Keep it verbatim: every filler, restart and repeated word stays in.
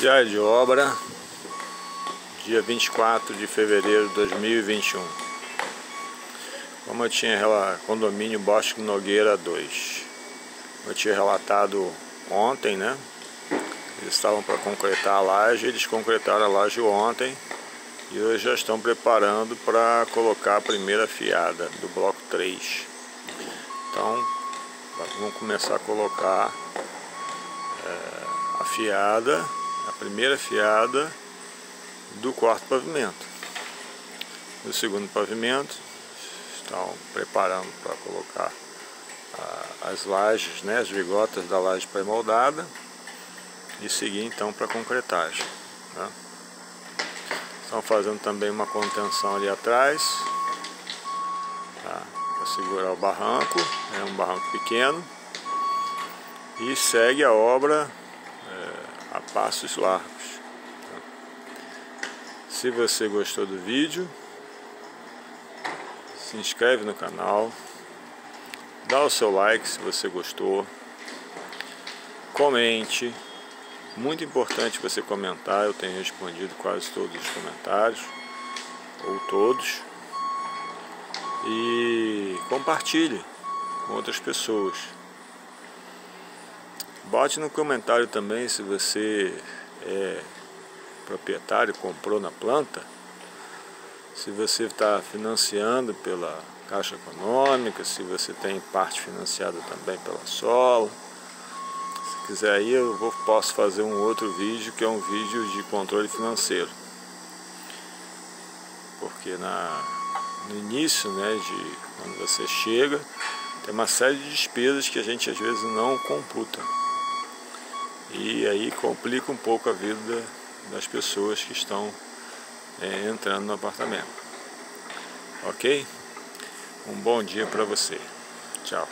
Diário de Obra, dia vinte e quatro de fevereiro de dois mil e vinte e um. Como eu tinha relatado, condomínio Bosque de Nogueira dois. Eu tinha relatado ontem, né? Eles estavam para concretar a laje, eles concretaram a laje ontem. E hoje já estão preparando para colocar a primeira fiada do bloco três. Então, vamos começar a colocar é, a fiada, a primeira fiada do quarto pavimento. Do segundo pavimento, estão preparando para colocar a, as lajes, né, as vigotas da laje pré-moldada. E seguir então para a concretagem, né? Estão fazendo também uma contenção ali atrás, tá? Para segurar o barranco, é um barranco pequeno. E segue a obra é, a passos largos, tá? Se você gostou do vídeo, se inscreve no canal, dá o seu like se você gostou, comente. Muito importante você comentar, eu tenho respondido quase todos os comentários, ou todos. E compartilhe com outras pessoas. Bote no comentário também se você é proprietário, comprou na planta, se você está financiando pela Caixa Econômica, se você tem parte financiada também pela Solo. Se quiser aí, eu vou, posso fazer um outro vídeo, que é um vídeo de controle financeiro, porque na, no início, né, de quando você chega, tem uma série de despesas que a gente às vezes não computa, e aí complica um pouco a vida das pessoas que estão é, entrando no apartamento. Ok? Um bom dia para você. Tchau.